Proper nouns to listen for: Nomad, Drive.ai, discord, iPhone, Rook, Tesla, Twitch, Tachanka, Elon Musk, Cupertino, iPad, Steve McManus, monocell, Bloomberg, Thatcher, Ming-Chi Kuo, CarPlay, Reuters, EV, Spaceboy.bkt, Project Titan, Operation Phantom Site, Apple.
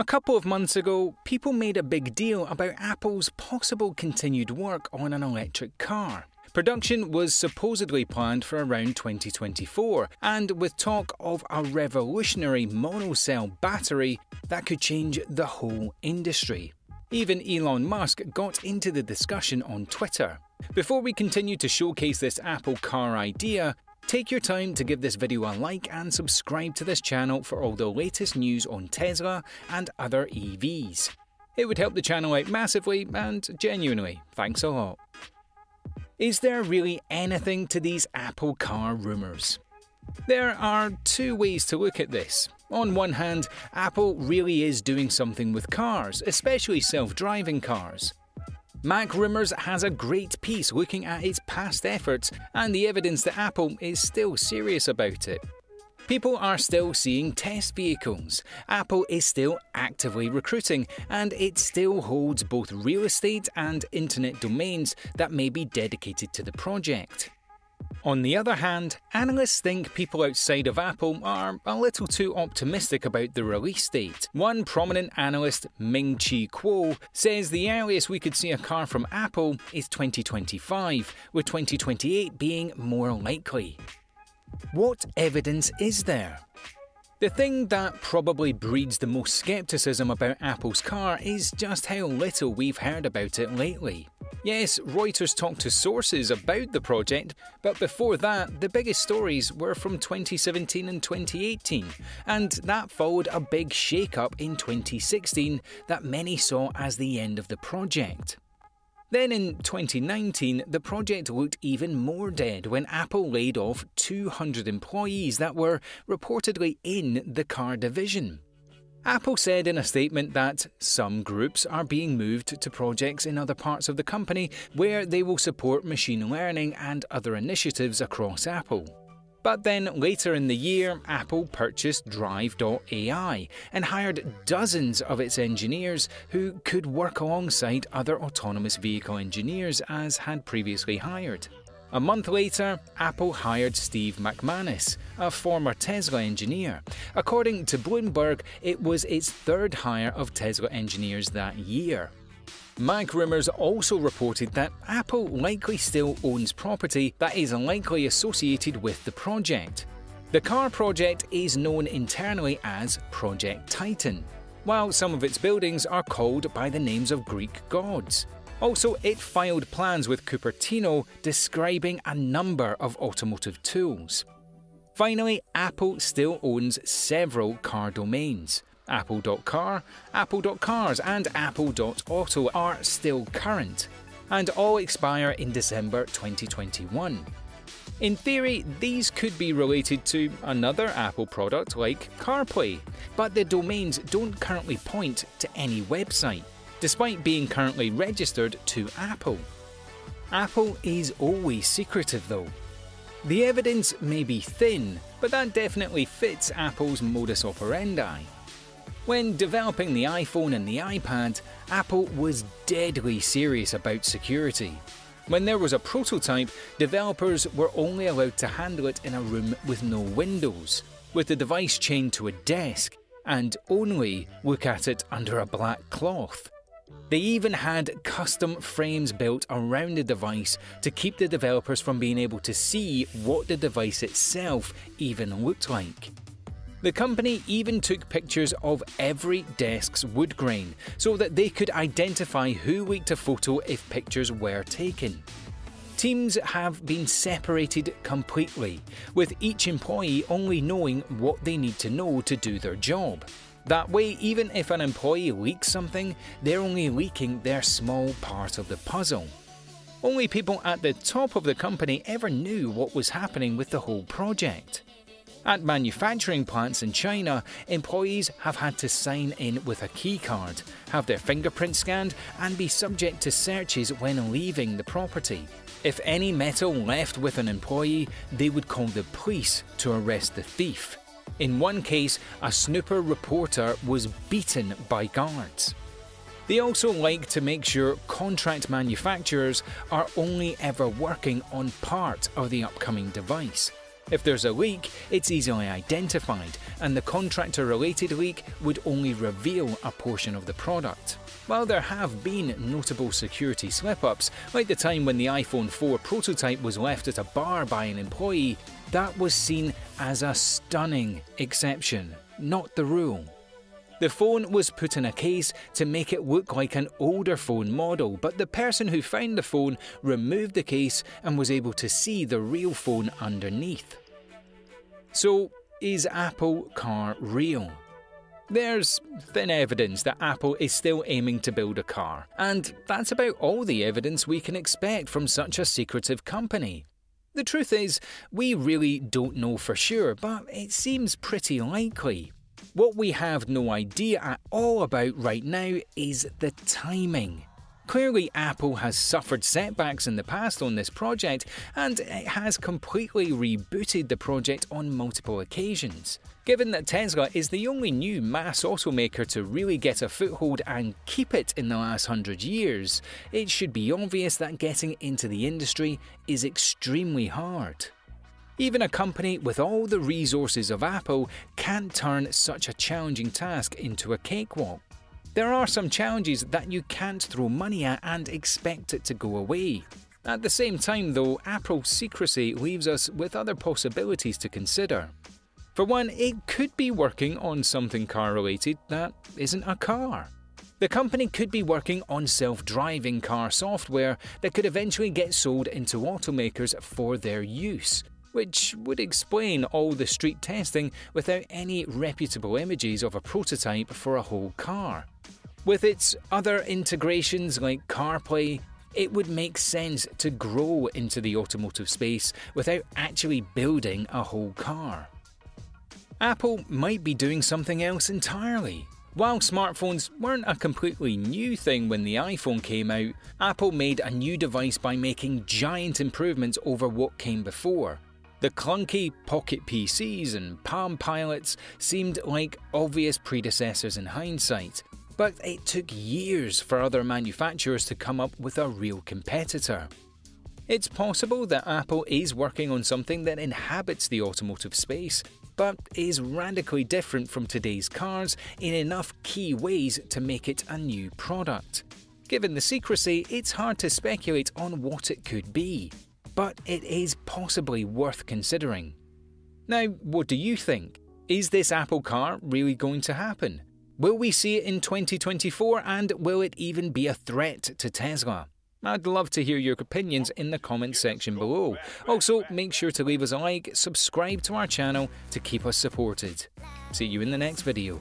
A couple of months ago, people made a big deal about Apple's possible continued work on an electric car. Production was supposedly planned for around 2024, and with talk of a revolutionary monocell battery that could change the whole industry. Even Elon Musk got into the discussion on Twitter. Before we continue to showcase this Apple car idea, take your time to give this video a like and subscribe to this channel for all the latest news on Tesla and other EVs. It would help the channel out massively, and genuinely, thanks a lot. Is there really anything to these Apple car rumors? There are two ways to look at this. On one hand, Apple really is doing something with cars, especially self-driving cars. Mac Rumors has a great piece looking at its past efforts and the evidence that Apple is still serious about it. People are still seeing test vehicles, Apple is still actively recruiting, and it still holds both real estate and internet domains that may be dedicated to the project. On the other hand, analysts think people outside of Apple are a little too optimistic about the release date. One prominent analyst, Ming-Chi Kuo, says the earliest we could see a car from Apple is 2025, with 2028 being more likely. What evidence is there? The thing that probably breeds the most skepticism about Apple's car is just how little we've heard about it lately. Yes, Reuters talked to sources about the project, but before that, the biggest stories were from 2017 and 2018, and that followed a big shake-up in 2016 that many saw as the end of the project. Then in 2019, the project looked even more dead when Apple laid off 200 employees that were reportedly in the car division. Apple said in a statement that some groups are being moved to projects in other parts of the company where they will support machine learning and other initiatives across Apple. But then later in the year, Apple purchased Drive.ai and hired dozens of its engineers who could work alongside other autonomous vehicle engineers as had previously hired. A month later, Apple hired Steve McManus, a former Tesla engineer. According to Bloomberg, it was its third hire of Tesla engineers that year. Mac Rumors also reported that Apple likely still owns property that is likely associated with the project. The car project is known internally as Project Titan, while some of its buildings are called by the names of Greek gods. Also, it filed plans with Cupertino describing a number of automotive tools. Finally, Apple still owns several car domains. Apple.car, Apple.cars and Apple.auto are still current, and all expire in December 2021. In theory, these could be related to another Apple product like CarPlay, but the domains don't currently point to any website, despite being currently registered to Apple. Apple is always secretive though. The evidence may be thin, but that definitely fits Apple's modus operandi. When developing the iPhone and the iPad, Apple was deadly serious about security. When there was a prototype, developers were only allowed to handle it in a room with no windows, with the device chained to a desk, and only look at it under a black cloth. They even had custom frames built around the device to keep the developers from being able to see what the device itself even looked like. The company even took pictures of every desk's wood grain so that they could identify who leaked a photo if pictures were taken. Teams have been separated completely, with each employee only knowing what they need to know to do their job. That way, even if an employee leaks something, they're only leaking their small part of the puzzle. Only people at the top of the company ever knew what was happening with the whole project. At manufacturing plants in China, employees have had to sign in with a keycard, have their fingerprints scanned, and be subject to searches when leaving the property. If any metal left with an employee, they would call the police to arrest the thief. In one case, a snooper reporter was beaten by guards. They also like to make sure contract manufacturers are only ever working on part of the upcoming device. If there's a leak, it's easily identified, and the contractor-related leak would only reveal a portion of the product. While there have been notable security slip-ups, like the time when the iPhone 4 prototype was left at a bar by an employee, that was seen as a stunning exception, not the rule. The phone was put in a case to make it look like an older phone model, but the person who found the phone removed the case and was able to see the real phone underneath. So, is Apple Car real? There's thin evidence that Apple is still aiming to build a car, and that's about all the evidence we can expect from such a secretive company. The truth is, we really don't know for sure, but it seems pretty likely. What we have no idea at all about right now is the timing. Clearly, Apple has suffered setbacks in the past on this project, and it has completely rebooted the project on multiple occasions. Given that Tesla is the only new mass automaker to really get a foothold and keep it in the last 100 years, it should be obvious that getting into the industry is extremely hard. Even a company with all the resources of Apple can't turn such a challenging task into a cakewalk. There are some challenges that you can't throw money at and expect it to go away. At the same time though, Apple's secrecy leaves us with other possibilities to consider. For one, it could be working on something car-related that isn't a car. The company could be working on self-driving car software that could eventually get sold into automakers for their use, which would explain all the street testing without any reputable images of a prototype for a whole car. With its other integrations like CarPlay, it would make sense to grow into the automotive space without actually building a whole car. Apple might be doing something else entirely. While smartphones weren't a completely new thing when the iPhone came out, Apple made a new device by making giant improvements over what came before. The clunky pocket PCs and Palm Pilots seemed like obvious predecessors in hindsight, but it took years for other manufacturers to come up with a real competitor. It's possible that Apple is working on something that inhabits the automotive space, but is radically different from today's cars in enough key ways to make it a new product. Given the secrecy, it's hard to speculate on what it could be, but it is possibly worth considering. Now, what do you think? Is this Apple car really going to happen? Will we see it in 2024, and will it even be a threat to Tesla? I'd love to hear your opinions in the comments section below. Also, make sure to leave us a like, subscribe to our channel to keep us supported. See you in the next video.